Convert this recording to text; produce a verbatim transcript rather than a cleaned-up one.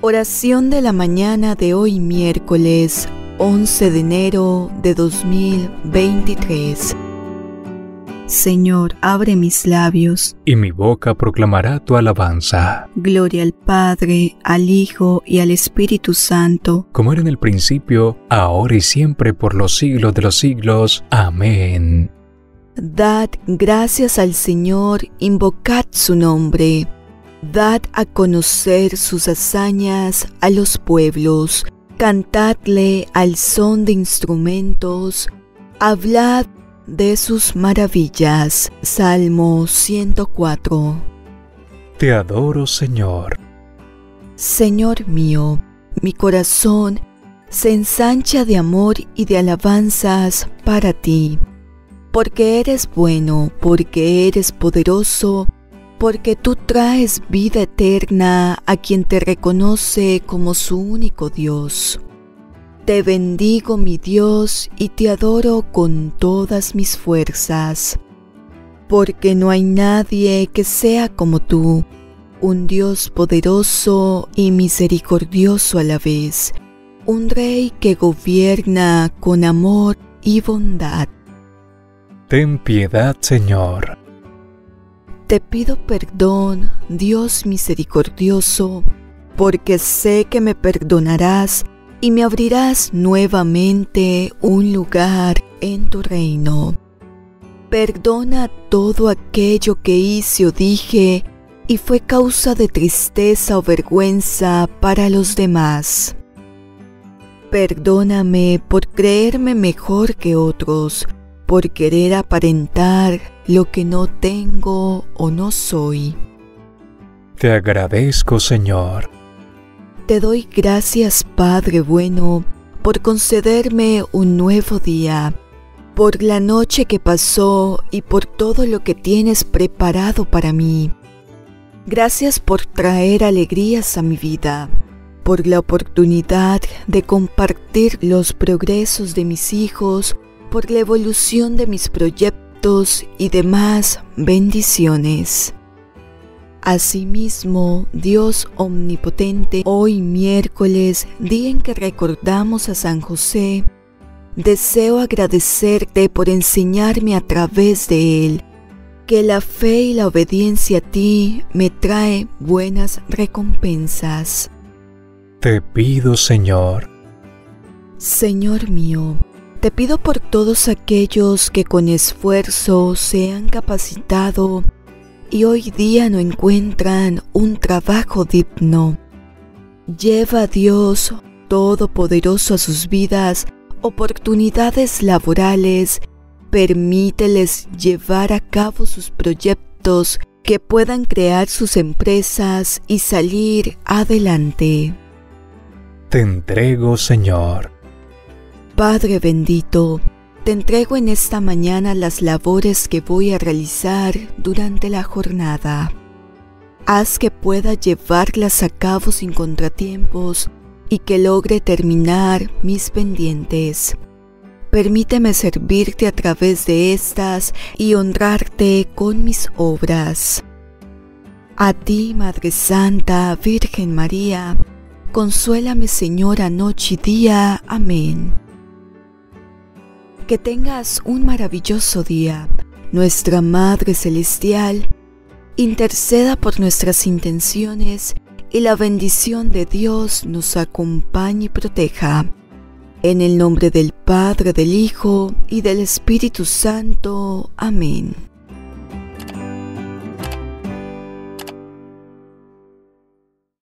Oración de la mañana de hoy miércoles once de enero de dos mil veintitrés. Señor, abre mis labios, y mi boca proclamará tu alabanza. Gloria al Padre, al Hijo y al Espíritu Santo, como era en el principio, ahora y siempre, por los siglos de los siglos. Amén. Dad gracias al Señor, invocad su nombre. Dad a conocer sus hazañas a los pueblos. Cantadle al son de instrumentos. Hablad de sus maravillas. Salmo ciento cuatro. Te adoro, Señor. Señor mío, mi corazón se ensancha de amor y de alabanzas para ti, porque eres bueno, porque eres poderoso, porque tú traes vida eterna a quien te reconoce como su único Dios. Te bendigo, mi Dios, y te adoro con todas mis fuerzas, porque no hay nadie que sea como tú, un Dios poderoso y misericordioso a la vez, un Rey que gobierna con amor y bondad. Ten piedad, Señor. Te pido perdón, Dios misericordioso, porque sé que me perdonarás y me abrirás nuevamente un lugar en tu reino. Perdona todo aquello que hice o dije y fue causa de tristeza o vergüenza para los demás. Perdóname por creerme mejor que otros, por querer aparentar lo que no tengo o no soy. Te agradezco, Señor. Te doy gracias, Padre bueno, por concederme un nuevo día, por la noche que pasó y por todo lo que tienes preparado para mí. Gracias por traer alegrías a mi vida, por la oportunidad de compartir los progresos de mis hijos, por la evolución de mis proyectos y demás bendiciones. Asimismo, Dios omnipotente, hoy miércoles, día en que recordamos a San José, deseo agradecerte por enseñarme a través de él que la fe y la obediencia a ti me trae buenas recompensas. Te pido, Señor. Señor mío, te pido por todos aquellos que con esfuerzo se han capacitado y hoy día no encuentran un trabajo digno. Lleva a Dios Todopoderoso a sus vidas oportunidades laborales, permíteles llevar a cabo sus proyectos, que puedan crear sus empresas y salir adelante. Te entrego, Señor. Padre bendito, te entrego en esta mañana las labores que voy a realizar durante la jornada. Haz que pueda llevarlas a cabo sin contratiempos y que logre terminar mis pendientes. Permíteme servirte a través de estas y honrarte con mis obras. A ti, Madre Santa, Virgen María, consuélame, Señora, noche y día. Amén. Que tengas un maravilloso día. Nuestra Madre Celestial interceda por nuestras intenciones y la bendición de Dios nos acompañe y proteja. En el nombre del Padre, del Hijo y del Espíritu Santo. Amén.